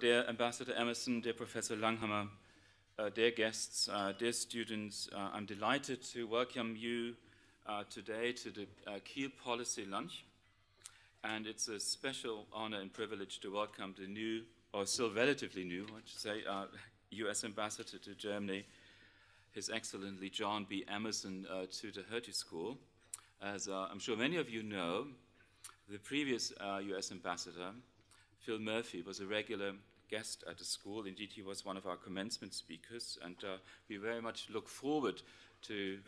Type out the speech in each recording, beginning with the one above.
dear Ambassador Emerson, dear Professor Langhammer, dear guests, dear students, I'm delighted to welcome you today to the Kiel Policy Lunch. And it's a special honor and privilege to welcome the new, or still relatively new, I should say, US Ambassador to Germany, His Excellency John B. Emerson, to the Hertie School. As I'm sure many of you know, the previous US Ambassador, Phil Murphy, was a regular guest at the school. Indeed, he was one of our commencement speakers, and we very much look forward to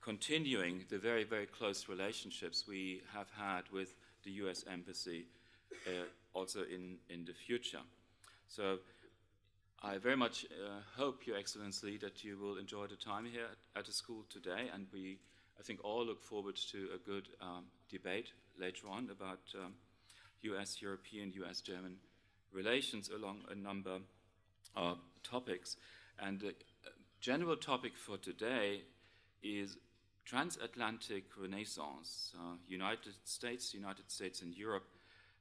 continuing the very, very close relationships we have had with the US Embassy also in the future. So I very much hope, Your Excellency, that you will enjoy the time here at the school today, and we, I think, all look forward to a good debate later on about US, European, US, German relations along a number of topics. And the general topic for today is transatlantic renaissance, United States and Europe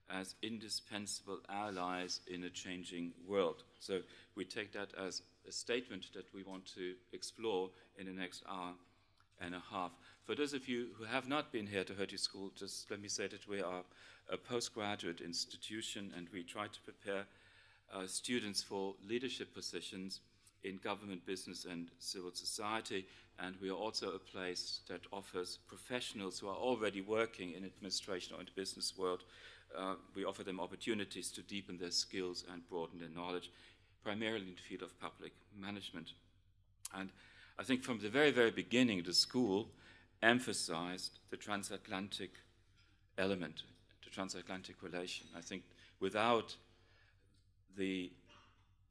as indispensable allies in a changing world. So we take that as a statement that we want to explore in the next hour and a half. For those of you who have not been here to Hertie School, just let me say that we are a postgraduate institution, and we try to prepare students for leadership positions in government, business, and civil society. And we are also a place that offers professionals who are already working in administration or in the business world. We offer them opportunities to deepen their skills and broaden their knowledge, primarily in the field of public management. And I think from the very, very beginning, the school emphasized the transatlantic element, the transatlantic relation. I think without the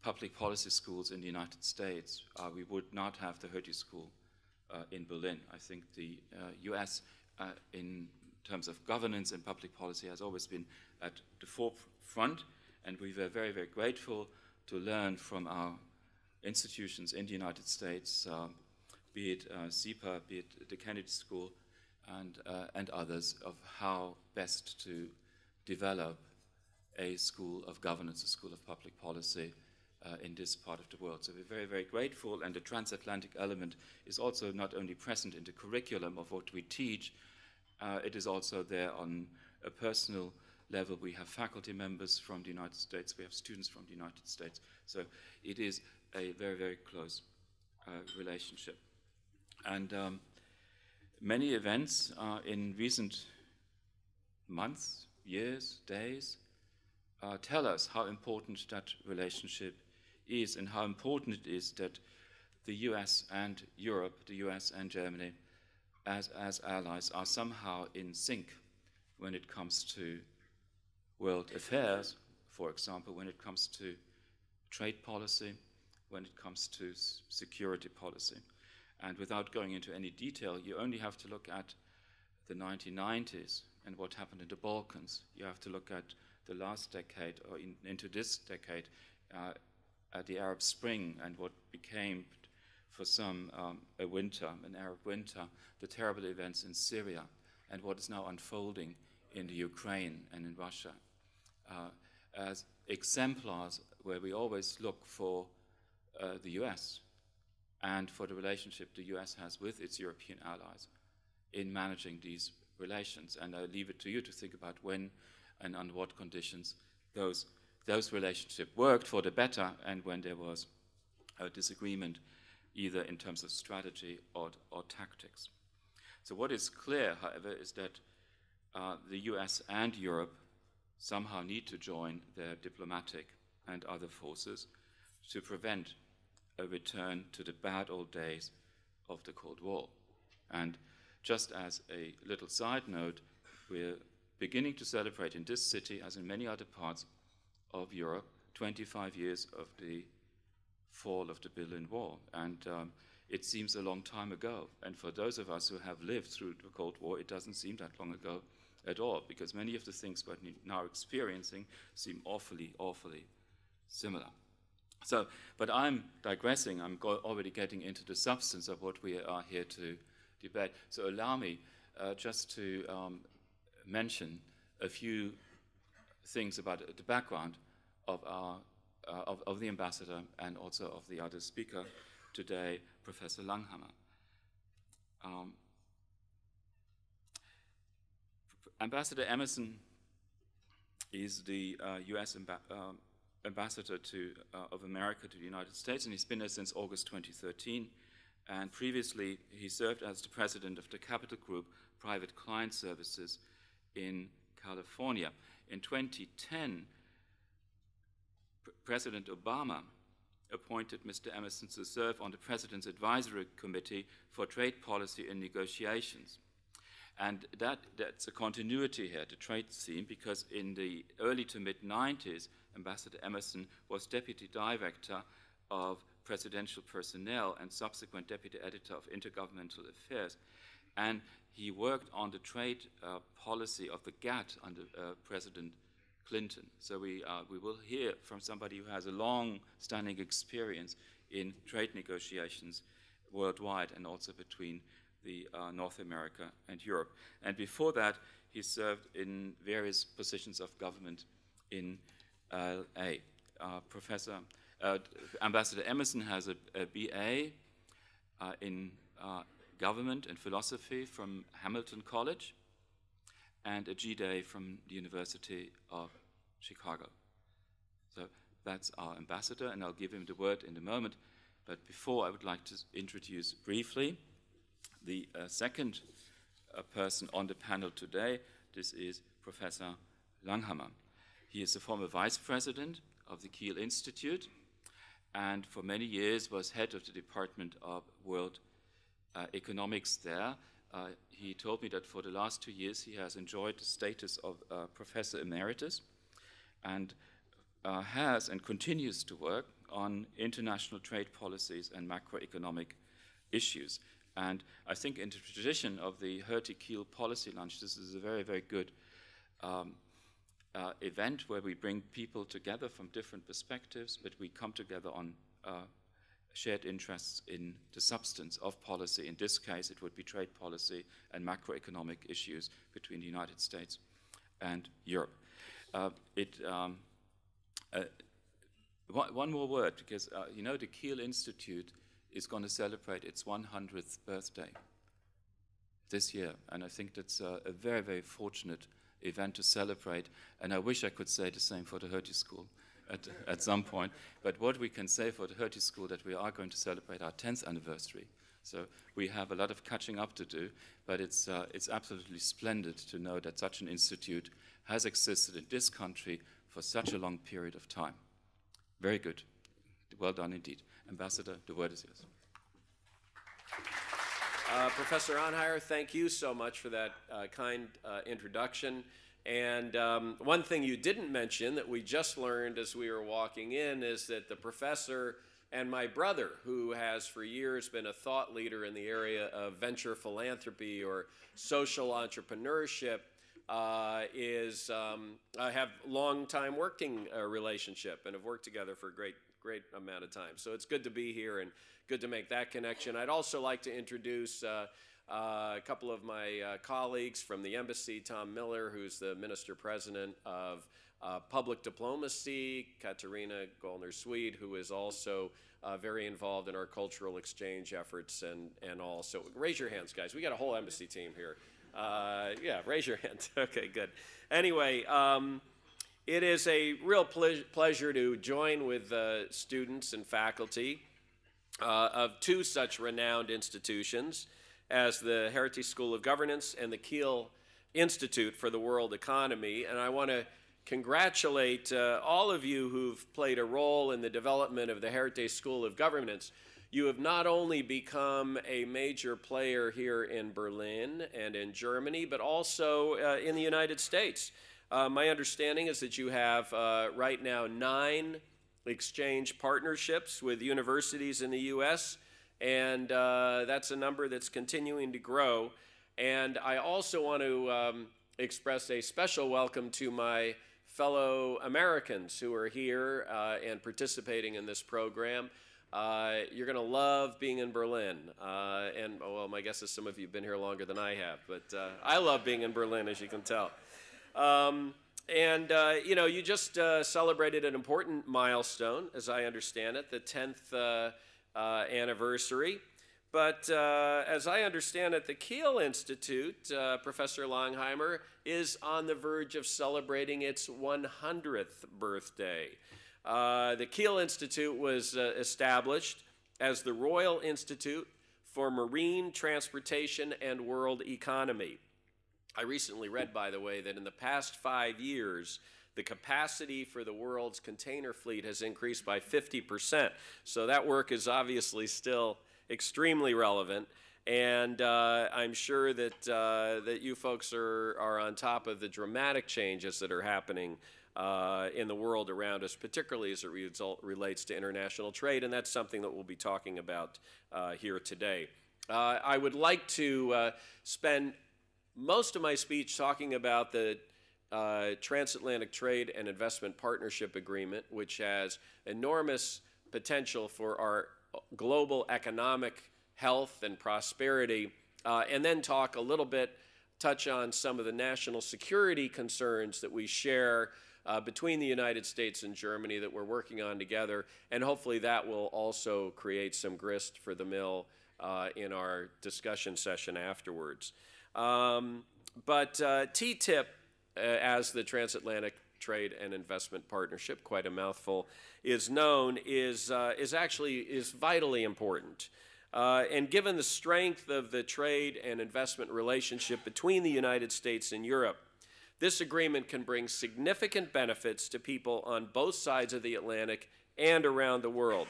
public policy schools in the United States, we would not have the Hertie School in Berlin. I think the US, in terms of governance and public policy, has always been at the forefront, and we were very, very grateful to learn from our institutions in the United States, be it SIPA, be it the Kennedy School, and others, of how best to develop a school of governance, a school of public policy in this part of the world. So we're very, very grateful, and the transatlantic element is also not only present in the curriculum of what we teach, it is also there on a personal level. We have faculty members from the United States, we have students from the United States, so it is a very, very close relationship. And many events in recent months, years, days, tell us how important that relationship is and how important it is that the US and Europe, the US and Germany, as allies, are somehow in sync when it comes to world affairs, for example, when it comes to trade policy, when it comes to security policy. And without going into any detail, you only have to look at the 1990s and what happened in the Balkans. You have to look at the last decade, or into this decade, at the Arab Spring and what became for some a winter, an Arab winter, the terrible events in Syria, and what is now unfolding in the Ukraine and in Russia, as exemplars where we always look for the US and for the relationship the US has with its European allies in managing these relations. And I leave it to you to think about when and under what conditions those relationships worked for the better, and when there was a disagreement either in terms of strategy or tactics. So what is clear, however, is that the US and Europe somehow need to join their diplomatic and other forces to prevent a return to the bad old days of the Cold War. And just as a little side note, we're beginning to celebrate in this city, as in many other parts of Europe, 25 years of the fall of the Berlin Wall. And it seems a long time ago. And for those of us who have lived through the Cold War, it doesn't seem that long ago at all, because many of the things we're now experiencing seem awfully, awfully similar. So, but I'm digressing. I'm already getting into the substance of what we are here to debate. So allow me just to mention a few things about the background of our of the ambassador and also of the other speaker today, Professor Langhammer. Ambassador Emerson is the U.S. ambassador of America to the United States, and he's been there since August 2013. And previously, he served as the president of the Capital Group Private Client Services in California. In 2010, President Obama appointed Mr. Emerson to serve on the President's Advisory Committee for Trade Policy and Negotiations. And that's a continuity here, the trade scene, because in the early to mid-90s, Ambassador Emerson was deputy director of presidential personnel and subsequent deputy editor of Intergovernmental Affairs. And he worked on the trade policy of the GATT under President Clinton. So we will hear from somebody who has a long-standing experience in trade negotiations worldwide and also between the North America and Europe. And before that, he served in various positions of government in L.A. Ambassador Emerson has a B.A. In government and philosophy from Hamilton College, and a G.Day from the University of Chicago. So that's our ambassador, and I'll give him the word in a moment. But before, I would like to introduce briefly the second person on the panel today. This is Professor Langhammer. He is the former vice president of the Kiel Institute, and for many years was head of the Department of World Economics there. He told me that for the last 2 years he has enjoyed the status of Professor Emeritus, and has and continues to work on international trade policies and macroeconomic issues. And I think in the tradition of the Hertie Kiel Policy Lunch, this is a very, very good event where we bring people together from different perspectives, but we come together on shared interests in the substance of policy. In this case, it would be trade policy and macroeconomic issues between the United States and Europe. One more word, because you know the Kiel Institute is going to celebrate its 100th birthday this year, and I think that's a very, very fortunate event to celebrate, and I wish I could say the same for the Hertie School at some point. But what we can say for the Hertie School, that we are going to celebrate our 10th anniversary. So we have a lot of catching up to do, but it's absolutely splendid to know that such an institute has existed in this country for such a long period of time. Very good. Well done indeed. Ambassador, the word is yours. Professor Anheier, thank you so much for that kind introduction. And one thing you didn't mention that we just learned as we were walking in is that the professor and my brother, who has for years been a thought leader in the area of venture philanthropy or social entrepreneurship, have long-time working relationship and have worked together for a great amount of time. So it's good to be here and good to make that connection. I'd also like to introduce a couple of my colleagues from the embassy, Tom Miller, who's the Minister President of Public Diplomacy, Katarina Goldner-Sweed, who is also very involved in our cultural exchange efforts and all. So raise your hands, guys. We got a whole embassy team here. Yeah, raise your hands. Okay, good. Anyway, it is a real pleasure to join with students and faculty of two such renowned institutions as the Hertie School of Governance and the Kiel Institute for the World Economy. And I want to congratulate all of you who've played a role in the development of the Hertie School of Governance. You have not only become a major player here in Berlin and in Germany, but also in the United States. My understanding is that you have right now 9 exchange partnerships with universities in the U.S., and that's a number that's continuing to grow. And I also want to express a special welcome to my fellow Americans who are here and participating in this program. You're going to love being in Berlin. And, well, my guess is some of you have been here longer than I have, but I love being in Berlin, as you can tell. And, you know, you just celebrated an important milestone, as I understand it, the 10th anniversary. But as I understand it, the Kiel Institute, Professor Langhammer, is on the verge of celebrating its 100th birthday. The Kiel Institute was established as the Royal Institute for Marine Transportation and World Economy. I recently read, by the way, that in the past 5 years, the capacity for the world's container fleet has increased by 50%. So that work is obviously still extremely relevant. And I'm sure that, that you folks are on top of the dramatic changes that are happening in the world around us, particularly as it relates to international trade. And that's something that we'll be talking about here today. I would like to spend most of my speech talking about the Transatlantic Trade and Investment Partnership Agreement, which has enormous potential for our global economic health and prosperity, and then talk a little bit, touch on some of the national security concerns that we share between the United States and Germany that we're working on together, and hopefully that will also create some grist for the mill in our discussion session afterwards. But TTIP, as the Transatlantic Trade and Investment Partnership, quite a mouthful, is known, is vitally important. And given the strength of the trade and investment relationship between the United States and Europe, this agreement can bring significant benefits to people on both sides of the Atlantic and around the world.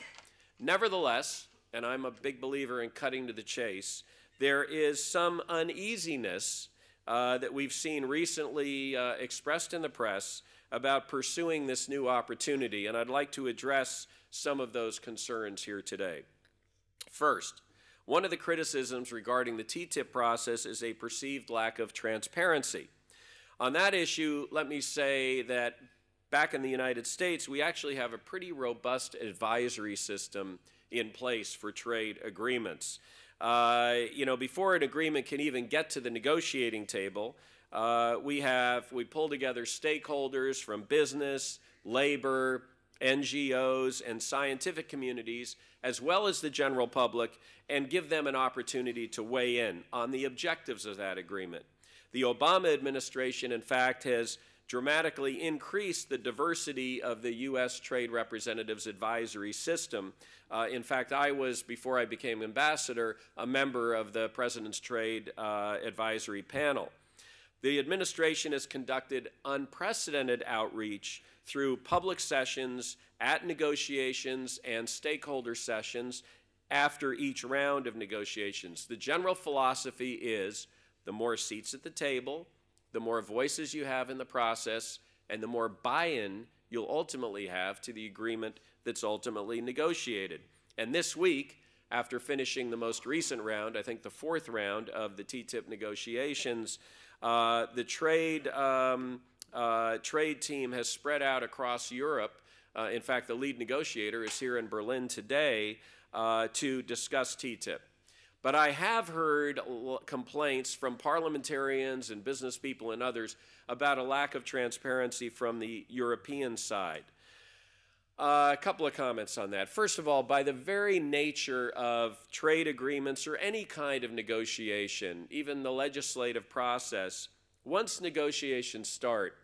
Nevertheless, and I'm a big believer in cutting to the chase, there is some uneasiness that we've seen recently expressed in the press about pursuing this new opportunity, and I'd like to address some of those concerns here today. First, one of the criticisms regarding the TTIP process is a perceived lack of transparency. On that issue, let me say that back in the United States, we actually have a pretty robust advisory system in place for trade agreements. You know, before an agreement can even get to the negotiating table, we pull together stakeholders from business, labor, NGOs, and scientific communities, as well as the general public, and give them an opportunity to weigh in on the objectives of that agreement. The Obama administration, in fact, has dramatically increased the diversity of the U.S. Trade Representatives Advisory System. In fact, I was, before I became ambassador, a member of the President's Trade Advisory Panel. The administration has conducted unprecedented outreach through public sessions, at negotiations, and stakeholder sessions after each round of negotiations. The general philosophy is the more seats at the table, the more voices you have in the process, and the more buy-in you'll ultimately have to the agreement that's ultimately negotiated. And this week, after finishing the most recent round, I think the fourth round of the TTIP negotiations, the trade team has spread out across Europe. In fact, the lead negotiator is here in Berlin today to discuss TTIP. But I have heard complaints from parliamentarians and business people and others about a lack of transparency from the European side. A couple of comments on that. First of all, by the very nature of trade agreements or any kind of negotiation, even the legislative process, once negotiations start,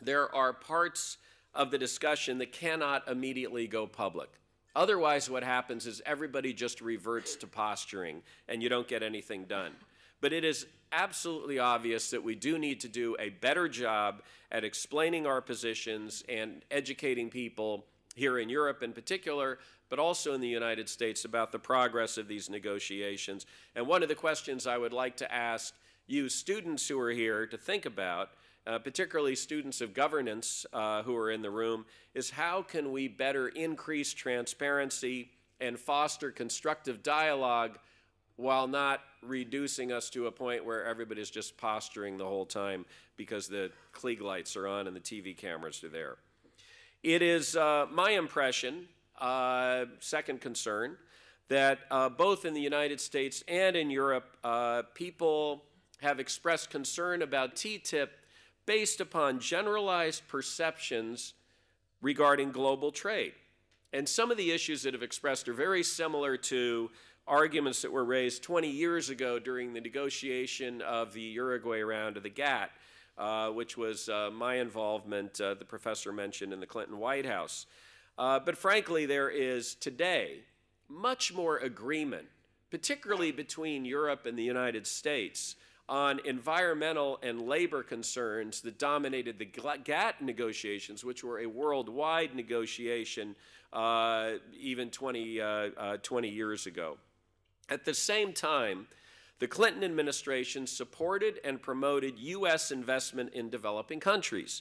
there are parts of the discussion that cannot immediately go public. Otherwise, what happens is everybody just reverts to posturing, and you don't get anything done. But it is absolutely obvious that we do need to do a better job at explaining our positions and educating people here in Europe in particular, but also in the United States about the progress of these negotiations. And one of the questions I would like to ask you students who are here to think about, particularly students of governance who are in the room, is how can we better increase transparency and foster constructive dialogue while not reducing us to a point where everybody's just posturing the whole time because the Klieg lights are on and the TV cameras are there. It is my impression, second concern, that both in the United States and in Europe, people have expressed concern about TTIP based upon generalized perceptions regarding global trade. And some of the issues that have expressed are very similar to arguments that were raised 20 years ago during the negotiation of the Uruguay Round of the GATT, which was my involvement, the professor mentioned, in the Clinton White House. But frankly, there is today much more agreement, particularly between Europe and the United States, on environmental and labor concerns that dominated the GATT negotiations, which were a worldwide negotiation even 20 years ago. At the same time, the Clinton administration supported and promoted U.S. investment in developing countries.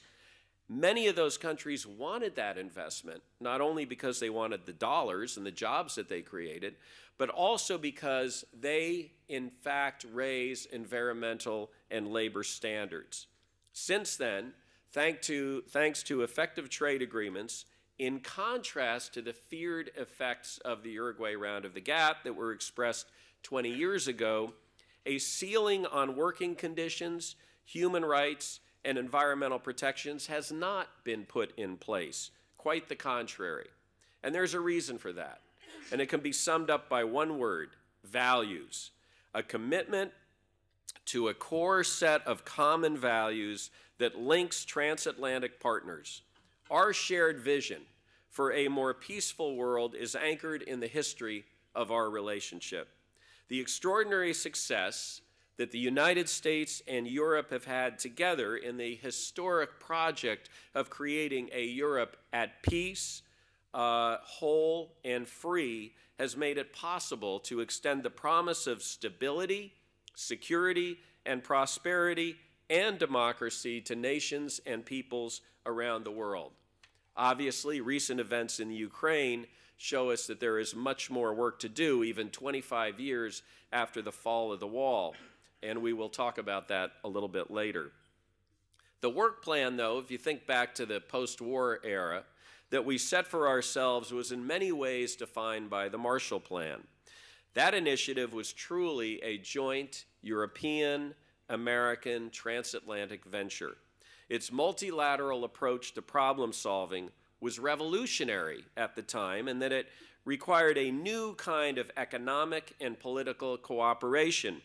Many of those countries wanted that investment, not only because they wanted the dollars and the jobs that they created, but also because they, in fact, raise environmental and labor standards. Since then, thanks to effective trade agreements, in contrast to the feared effects of the Uruguay Round of the GATT that were expressed 20 years ago, a ceiling on working conditions, human rights, and environmental protections has not been put in place. Quite the contrary. And there's a reason for that. And it can be summed up by one word: values. A commitment to a core set of common values that links transatlantic partners. Our shared vision for a more peaceful world is anchored in the history of our relationship. The extraordinary success that the United States and Europe have had together in the historic project of creating a Europe at peace, whole, and free has made it possible to extend the promise of stability, security, and prosperity and democracy to nations and peoples around the world. Obviously, recent events in Ukraine show us that there is much more work to do, even 25 years after the fall of the wall. And we will talk about that a little bit later. The work plan, though, if you think back to the post-war era, that we set for ourselves was in many ways defined by the Marshall Plan. That initiative was truly a joint European-American transatlantic venture. Its multilateral approach to problem solving was revolutionary at the time in that it required a new kind of economic and political cooperation.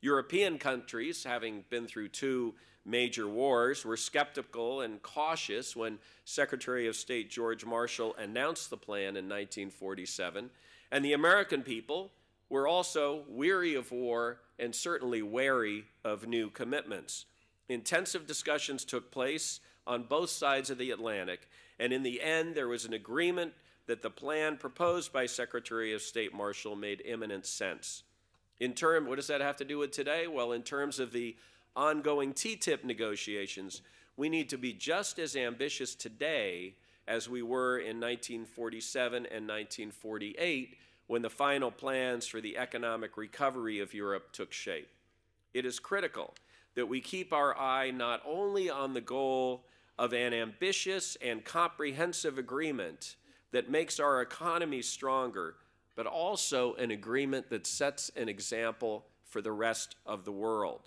European countries, having been through two major wars, were skeptical and cautious when Secretary of State George Marshall announced the plan in 1947, and the American people were also weary of war and certainly wary of new commitments. Intensive discussions took place on both sides of the Atlantic, and in the end, there was an agreement that the plan proposed by Secretary of State Marshall made imminent sense. What does that have to do with today? Well, in terms of the ongoing TTIP negotiations, we need to be just as ambitious today as we were in 1947 and 1948 when the final plans for the economic recovery of Europe took shape. It is critical that we keep our eye not only on the goal of an ambitious and comprehensive agreement that makes our economy stronger, but also an agreement that sets an example for the rest of the world.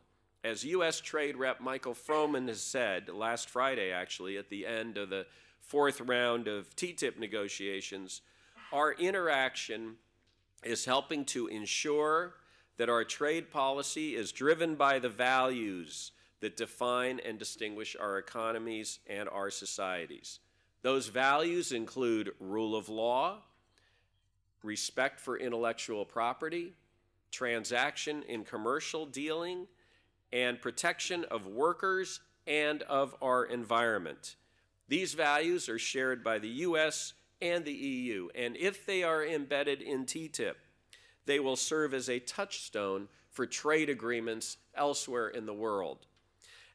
As U.S. Trade Rep Michael Froman has said last Friday, actually, at the end of the fourth round of TTIP negotiations, our interaction is helping to ensure that our trade policy is driven by the values that define and distinguish our economies and our societies. Those values include rule of law, respect for intellectual property, transaction in commercial dealing, and protection of workers and of our environment. These values are shared by the U.S. and the EU, and if they are embedded in TTIP, they will serve as a touchstone for trade agreements elsewhere in the world.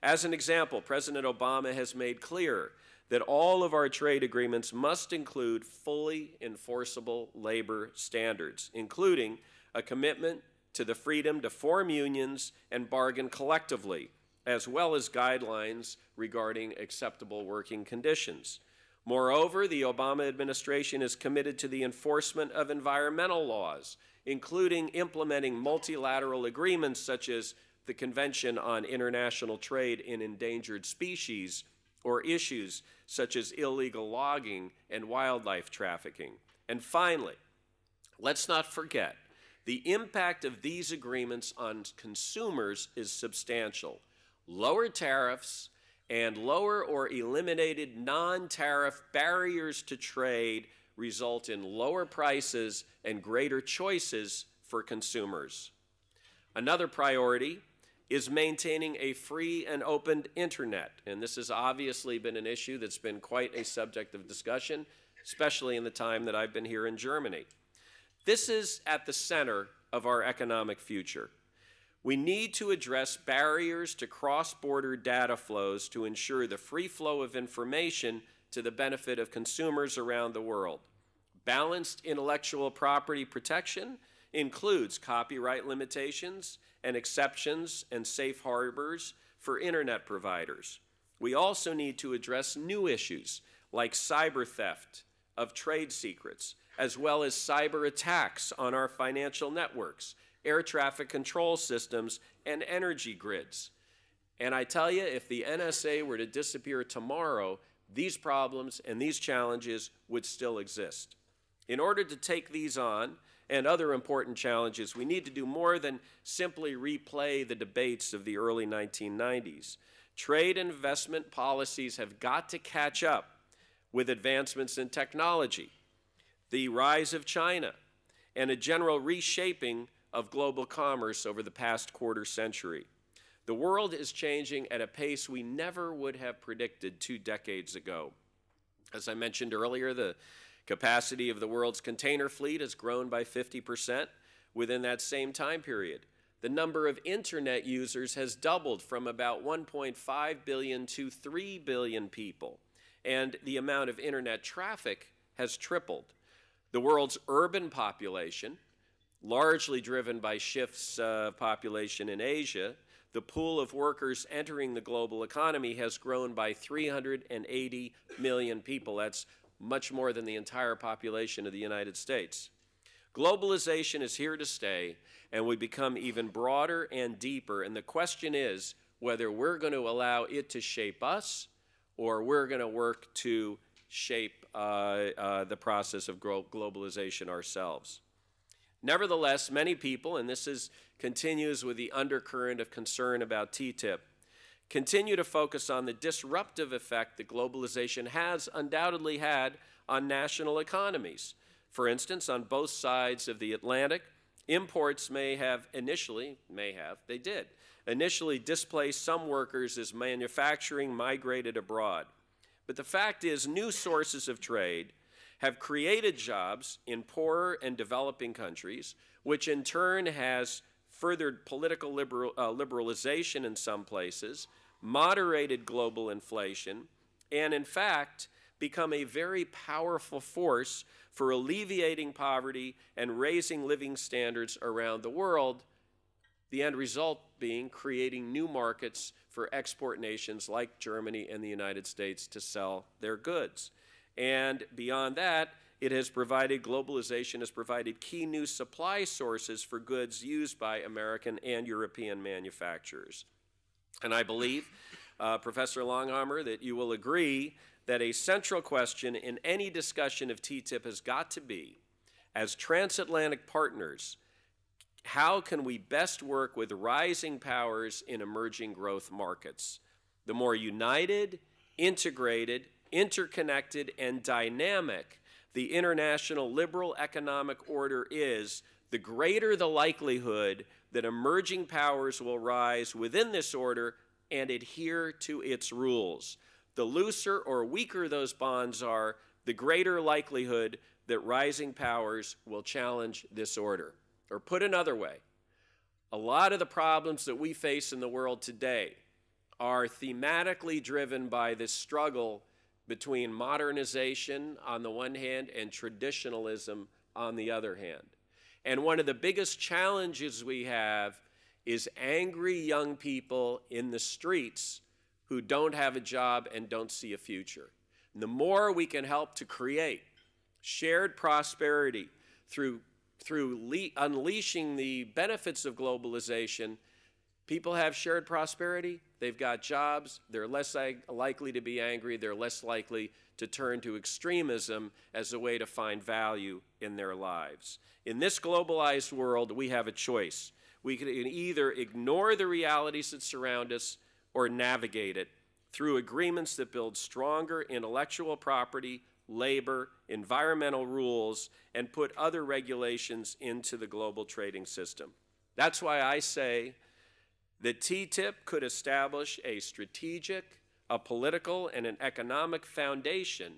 As an example, President Obama has made clear that all of our trade agreements must include fully enforceable labor standards, including a commitment to the freedom to form unions and bargain collectively, as well as guidelines regarding acceptable working conditions. Moreover, the Obama administration is committed to the enforcement of environmental laws, including implementing multilateral agreements such as the Convention on International Trade in Endangered Species, or issues such as illegal logging and wildlife trafficking. And finally, let's not forget, the impact of these agreements on consumers is substantial. Lower tariffs and lower or eliminated non-tariff barriers to trade result in lower prices and greater choices for consumers. Another priority is maintaining a free and open internet. And this has obviously been an issue that's been quite a subject of discussion, especially in the time that I've been here in Germany. This is at the center of our economic future. We need to address barriers to cross-border data flows to ensure the free flow of information to the benefit of consumers around the world. Balanced intellectual property protection includes copyright limitations and exceptions and safe harbors for internet providers. We also need to address new issues like cyber theft of trade secrets, as well as cyber attacks on our financial networks, air traffic control systems, and energy grids. And I tell you, if the NSA were to disappear tomorrow, these problems and these challenges would still exist. In order to take these on and other important challenges, we need to do more than simply replay the debates of the early 1990s. Trade and investment policies have got to catch up with advancements in technology, the rise of China, and a general reshaping of global commerce over the past quarter century. The world is changing at a pace we never would have predicted 2 decades ago. As I mentioned earlier, the capacity of the world's container fleet has grown by 50% within that same time period. The number of internet users has doubled from about 1.5 billion to 3 billion people, and the amount of internet traffic has tripled. The world's urban population, largely driven by shifts of population in Asia, the pool of workers entering the global economy has grown by 380 million people. That's much more than the entire population of the United States. Globalization is here to stay, and we become even broader and deeper. And the question is whether we're going to allow it to shape us, or we're going to work to shape the process of globalization ourselves. Nevertheless, many people, and this continues with the undercurrent of concern about TTIP, continue to focus on the disruptive effect that globalization has undoubtedly had on national economies. For instance, on both sides of the Atlantic, imports initially displaced some workers as manufacturing migrated abroad. But the fact is, new sources of trade have created jobs in poorer and developing countries, which in turn has furthered political liberalization in some places, moderated global inflation, and in fact, become a very powerful force for alleviating poverty and raising living standards around the world, the end result being creating new markets for export nations like Germany and the United States to sell their goods. And beyond that, globalization has provided key new supply sources for goods used by American and European manufacturers. And I believe, Professor Langhammer, that you will agree that a central question in any discussion of TTIP has got to be, as transatlantic partners, how can we best work with rising powers in emerging growth markets? The more united, integrated, interconnected, and dynamic the international liberal economic order is, the greater the likelihood that emerging powers will rise within this order and adhere to its rules. The looser or weaker those bonds are, the greater likelihood that rising powers will challenge this order. Or put another way, a lot of the problems that we face in the world today are thematically driven by this struggle between modernization on the one hand and traditionalism on the other hand. And one of the biggest challenges we have is angry young people in the streets who don't have a job and don't see a future. And the more we can help to create shared prosperity through unleashing the benefits of globalization, People have shared prosperity, they've got jobs, they're less likely to be angry, they're less likely to turn to extremism as a way to find value in their lives. In this globalized world, we have a choice. We can either ignore the realities that surround us or navigate it through agreements that build stronger intellectual property, labor, environmental rules, and put other regulations into the global trading system. That's why I say that TTIP could establish a strategic, a political, and an economic foundation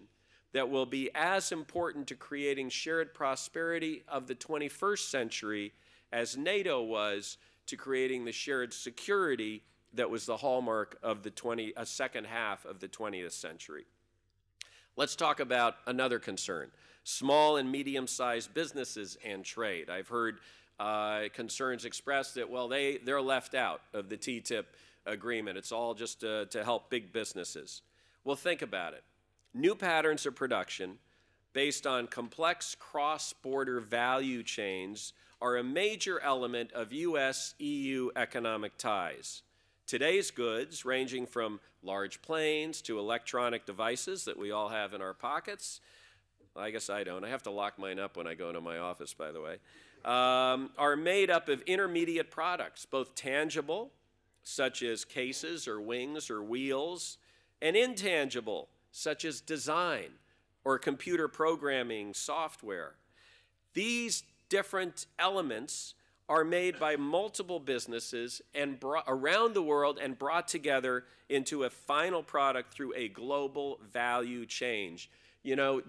that will be as important to creating shared prosperity of the 21st century as NATO was to creating the shared security that was the hallmark of the second half of the 20th century. Let's talk about another concern, small and medium-sized businesses and trade. I've heard concerns expressed that, well, they're left out of the TTIP agreement. It's all just to help big businesses. Well, think about it. New patterns of production based on complex cross-border value chains are a major element of US-EU economic ties. Today's goods, ranging from large planes to electronic devices that we all have in our pockets, I guess I don't, I have to lock mine up when I go into my office, by the way, are made up of intermediate products, both tangible, such as cases or wings or wheels, and intangible, such as design or computer programming software. These different elements are made by multiple businesses and around the world and brought together into a final product through a global value chain. You know,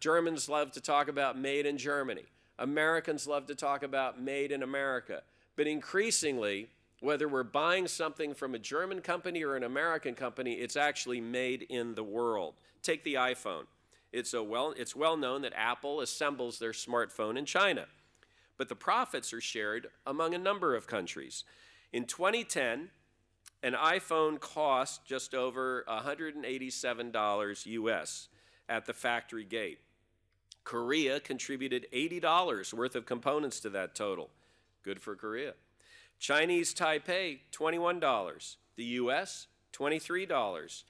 Germans love to talk about made in Germany. Americans love to talk about made in America. But increasingly, whether we're buying something from a German company or an American company, it's actually made in the world. Take the iPhone. It's well known that Apple assembles their smartphone in China, but the profits are shared among a number of countries. In 2010, an iPhone cost just over $187 US at the factory gate. Korea contributed $80 worth of components to that total. Good for Korea. Chinese Taipei, $21. The US, $23.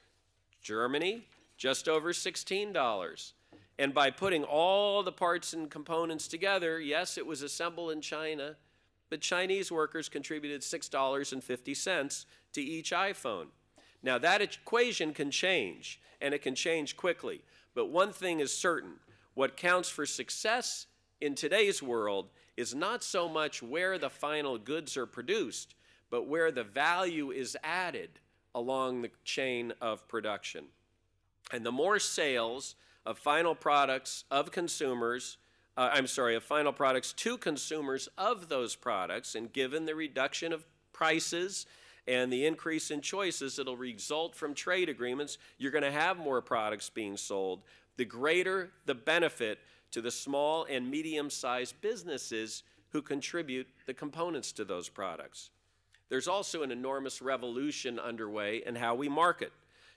Germany, just over $16. And by putting all the parts and components together, yes, it was assembled in China, but Chinese workers contributed $6.50 to each iPhone. Now, that equation can change, and it can change quickly. But one thing is certain. What counts for success in today's world is not so much where the final goods are produced, but where the value is added along the chain of production. And the more sales of final products of consumers, of final products to consumers of those products, and given the reduction of prices and the increase in choices that'll result from trade agreements, you're gonna have more products being sold. The greater the benefit to the small and medium-sized businesses who contribute the components to those products. There's also an enormous revolution underway in how we market.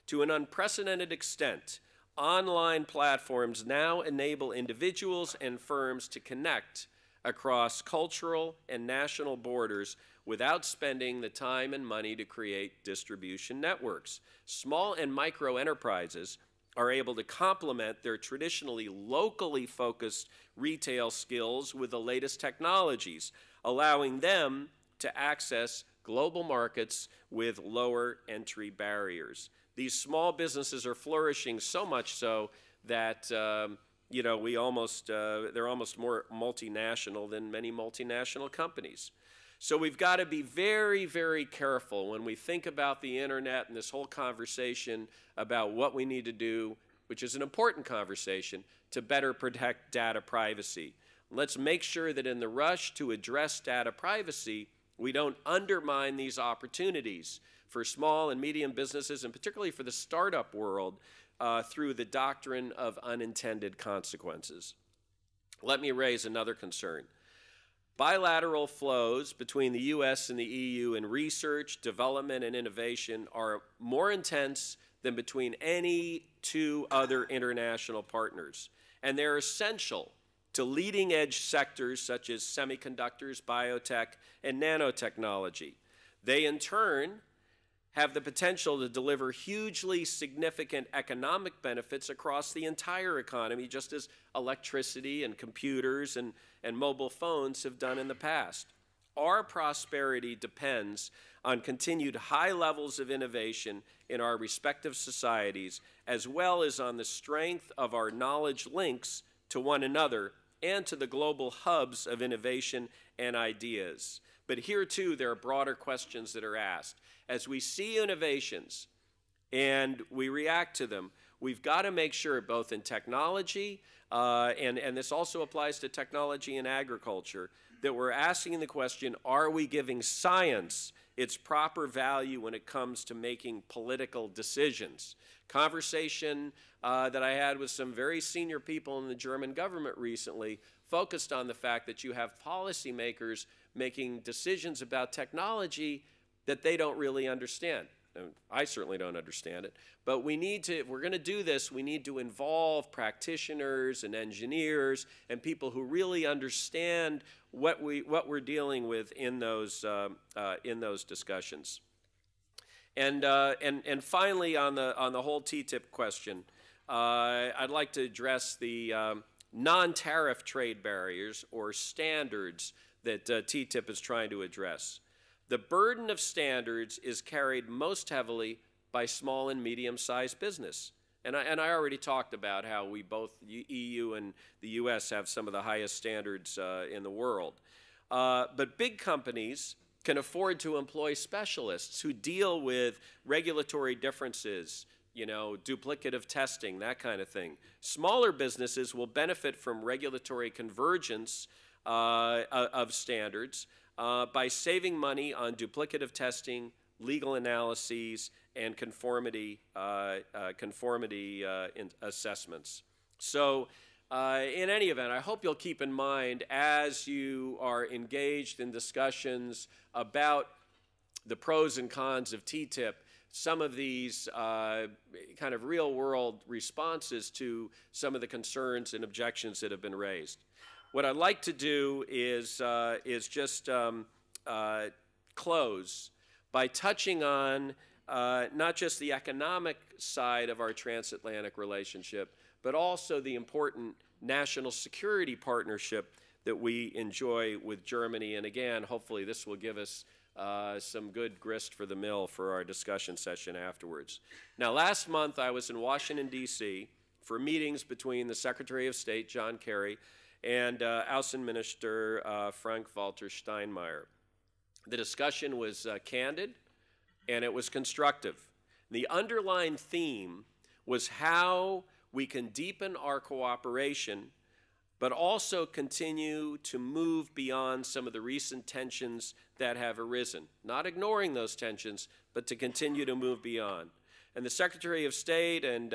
To an unprecedented extent, online platforms now enable individuals and firms to connect across cultural and national borders without spending the time and money to create distribution networks. Small and micro enterprises are able to complement their traditionally locally focused retail skills with the latest technologies, allowing them to access global markets with lower entry barriers. These small businesses are flourishing so much so that you know, they're almost more multinational than many multinational companies. So we've got to be very, very careful when we think about the internet and this whole conversation about what we need to do, which is an important conversation, to better protect data privacy. Let's make sure that in the rush to address data privacy, we don't undermine these opportunities for small and medium businesses, and particularly for the startup world, through the doctrine of unintended consequences. Let me raise another concern. Bilateral flows between the US and the EU in research, development, and innovation are more intense than between any two other international partners. And they're essential to leading-edge sectors such as semiconductors, biotech, and nanotechnology. They, in turn, have the potential to deliver hugely significant economic benefits across the entire economy, just as electricity and computers and mobile phones have done in the past. Our prosperity depends on continued high levels of innovation in our respective societies, as well as on the strength of our knowledge links to one another and to the global hubs of innovation and ideas. But here, too, there are broader questions that are asked. As we see innovations and we react to them, we've got to make sure, both in technology, and this also applies to technology and agriculture, that we're asking the question, are we giving science its proper value when it comes to making political decisions? Conversation that I had with some very senior people in the German government recently focused on the fact that you have policymakers making decisions about technology that they don't really understand. I certainly don't understand it. But we need to, if we're going to do this, we need to involve practitioners and engineers and people who really understand what we're dealing with in those discussions. And finally, on the whole TTIP question, I'd like to address the non-tariff trade barriers or standards that TTIP is trying to address. The burden of standards is carried most heavily by small and medium-sized business. And I already talked about how we both, the EU and the US, have some of the highest standards in the world. But big companies can afford to employ specialists who deal with regulatory differences, you know, duplicative testing, that kind of thing. Smaller businesses will benefit from regulatory convergence of standards by saving money on duplicative testing, legal analyses, and conformity assessments. So in any event, I hope you'll keep in mind, as you are engaged in discussions about the pros and cons of TTIP, some of these kind of real-world responses to some of the concerns and objections that have been raised. What I'd like to do is just close by touching on not just the economic side of our transatlantic relationship, but also the important national security partnership that we enjoy with Germany. And again, hopefully this will give us some good grist for the mill for our discussion session afterwards. Now, last month I was in Washington, D.C. for meetings between the Secretary of State, John Kerry, and Außenminister Frank-Walter Steinmeier. The discussion was candid, and it was constructive. The underlying theme was how we can deepen our cooperation, but also continue to move beyond some of the recent tensions that have arisen. Not ignoring those tensions, but to continue to move beyond. And the Secretary of State and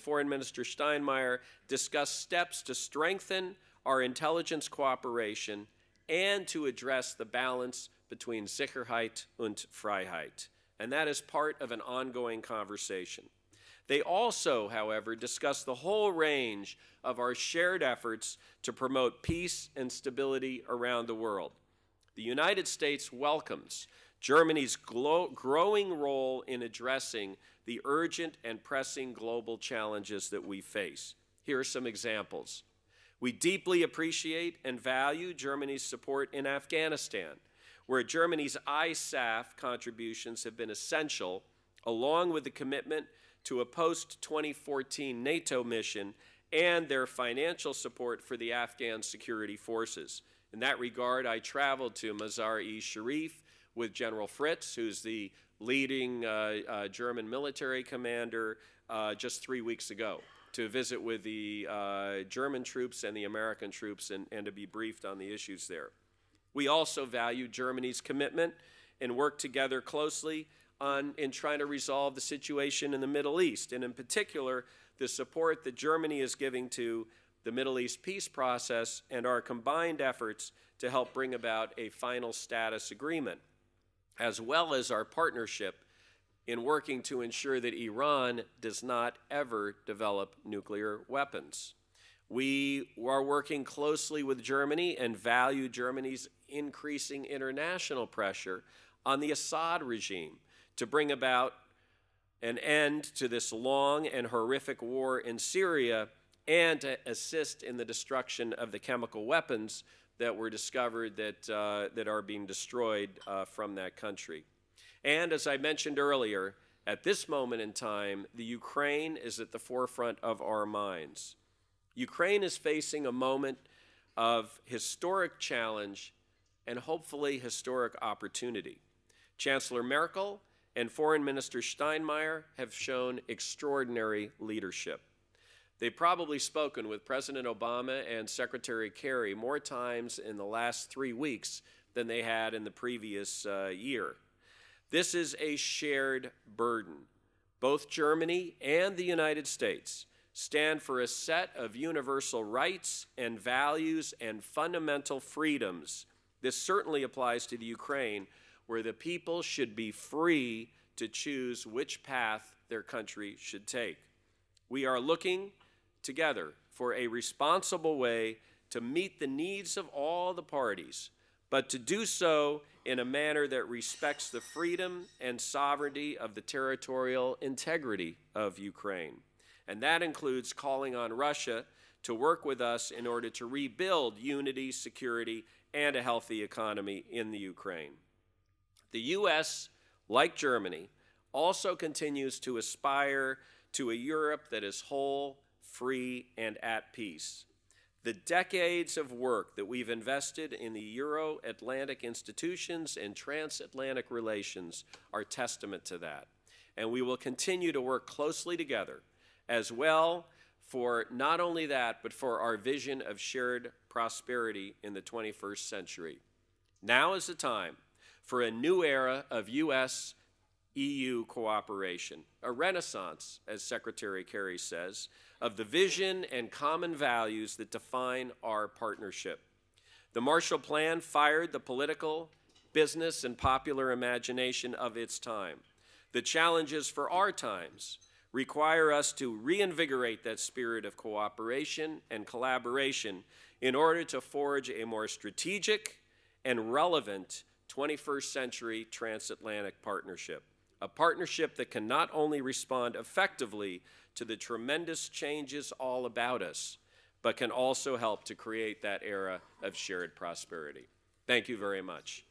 Foreign Minister Steinmeier discussed steps to strengthen our intelligence cooperation and to address the balance between Sicherheit und Freiheit. And that is part of an ongoing conversation. They also, however, discussed the whole range of our shared efforts to promote peace and stability around the world. The United States welcomes Germany's growing role in addressing the urgent and pressing global challenges that we face. Here are some examples. We deeply appreciate and value Germany's support in Afghanistan, where Germany's ISAF contributions have been essential, along with the commitment to a post-2014 NATO mission and their financial support for the Afghan security forces. In that regard, I traveled to Mazar-e-Sharif with General Fritz, who's the leading German military commander, just 3 weeks ago, to visit with the German troops and the American troops and to be briefed on the issues there. We also value Germany's commitment and work together closely in trying to resolve the situation in the Middle East, and in particular, the support that Germany is giving to the Middle East peace process and our combined efforts to help bring about a final status agreement, as well as our partnership in working to ensure that Iran does not ever develop nuclear weapons. We are working closely with Germany and value Germany's increasing international pressure on the Assad regime to bring about an end to this long and horrific war in Syria and to assist in the destruction of the chemical weapons that were discovered that are being destroyed from that country. And as I mentioned earlier, at this moment in time, the Ukraine is at the forefront of our minds. Ukraine is facing a moment of historic challenge and hopefully historic opportunity. Chancellor Merkel and Foreign Minister Steinmeier have shown extraordinary leadership. They've probably spoken with President Obama and Secretary Kerry more times in the last 3 weeks than they had in the previous year. This is a shared burden. Both Germany and the United States stand for a set of universal rights and values and fundamental freedoms. This certainly applies to the Ukraine, where the people should be free to choose which path their country should take. We are looking together for a responsible way to meet the needs of all the parties, but to do so in a manner that respects the freedom and sovereignty of the territorial integrity of Ukraine. And that includes calling on Russia to work with us in order to rebuild unity, security, and a healthy economy in the Ukraine. The U.S., like Germany, also continues to aspire to a Europe that is whole, free, and at peace. The decades of work that we've invested in the Euro-Atlantic institutions and transatlantic relations are testament to that. And we will continue to work closely together as well for not only that, but for our vision of shared prosperity in the 21st century. Now is the time for a new era of U.S.-EU cooperation, a renaissance, as Secretary Kerry says, of the vision and common values that define our partnership. The Marshall Plan fired the political, business, and popular imagination of its time. The challenges for our times require us to reinvigorate that spirit of cooperation and collaboration in order to forge a more strategic and relevant 21st century transatlantic partnership, a partnership that can not only respond effectively to the tremendous changes all about us, but can also help to create that era of shared prosperity. Thank you very much.